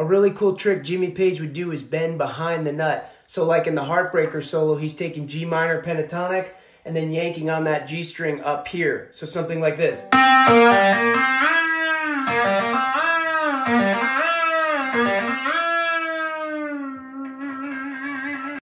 A really cool trick Jimmy Page would do is bend behind the nut. So like in the Heartbreaker solo, he's taking G minor pentatonic and then yanking on that G string up here. So something like this.